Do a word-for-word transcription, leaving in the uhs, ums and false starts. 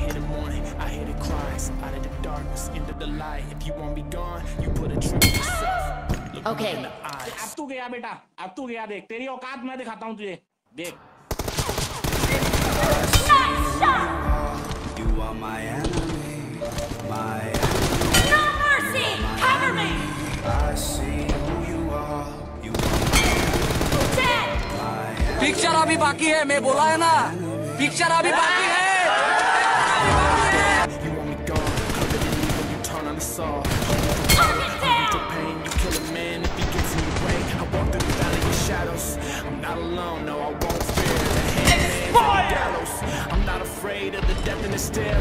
hear the mourning, I hear the cries. Out of the darkness, into the light. If you won't be gone, you put a trick in yourself. Look okay. in the eyes. अब तू गया बेटा, अब तू गया देख. तेरी औकात मैं दिखाता हूँ तुझे. देख. You are my enemy, my enemy. No mercy, cover me. I see who you are. You are. Picture अभी बाकी है. मैं बोला है ना. Picture अभी बाकी है. Saw the pain, you kill a man if he gets in your way. I walk through the valley of shadows. I'm not alone, no, I won't fear the hand of the gallows. I'm not afraid of the death in the stare.